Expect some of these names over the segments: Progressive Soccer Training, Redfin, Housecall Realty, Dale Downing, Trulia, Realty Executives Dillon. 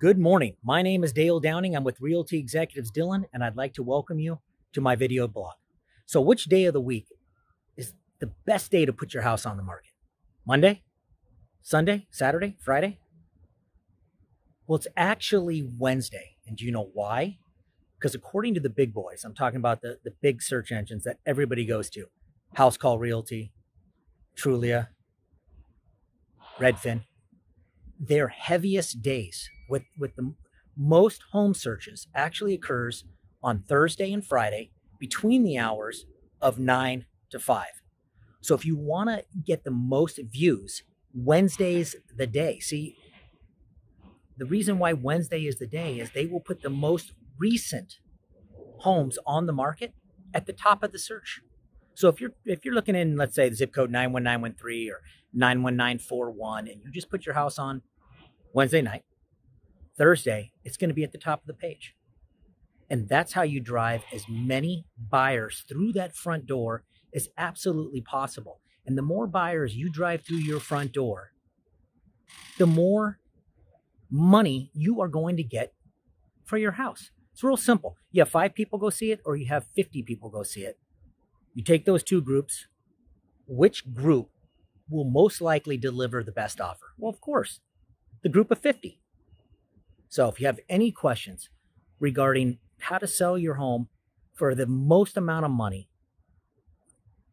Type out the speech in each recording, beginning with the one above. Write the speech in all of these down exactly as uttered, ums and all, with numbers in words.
Good morning. My name is Dale Downing. I'm with Realty Executives Dillon, and I'd like to welcome you to my video blog. So which day of the week is the best day to put your house on the market? Monday? Sunday? Saturday? Friday? Well, it's actually Wednesday. And do you know why? Because according to the big boys, I'm talking about the, the big search engines that everybody goes to, Housecall Realty, Trulia, Redfin, their heaviest days with, with the most home searches actually occurs on Thursday and Friday between the hours of nine to five. So if you want to get the most views, Wednesday's the day. See, the reason why Wednesday is the day is they will put the most recent homes on the market at the top of the search. So if you're, if you're looking in, let's say the zip code nine one nine one three or nine one nine four one, and you just put your house on Wednesday night, Thursday, it's going to be at the top of the page. And that's how you drive as many buyers through that front door as absolutely possible. And the more buyers you drive through your front door, the more money you are going to get for your house. It's real simple. You have five people go see it, or you have fifty people go see it. You take those two groups. Which group will most likely deliver the best offer? Well, of course, the group of fifty. So if you have any questions regarding how to sell your home for the most amount of money,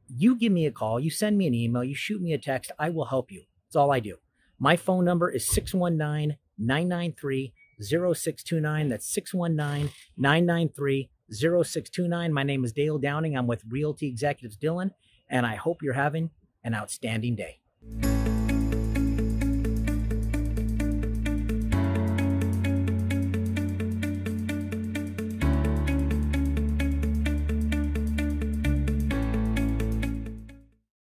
you give me a call, you send me an email, you shoot me a text, I will help you. That's all I do. My phone number is six one nine, nine nine three, oh six two nine. That's six one nine, nine nine three, oh six two nine. My name is Dale Downing. I'm with Realty Executives Dillon, and I hope you're having an outstanding day.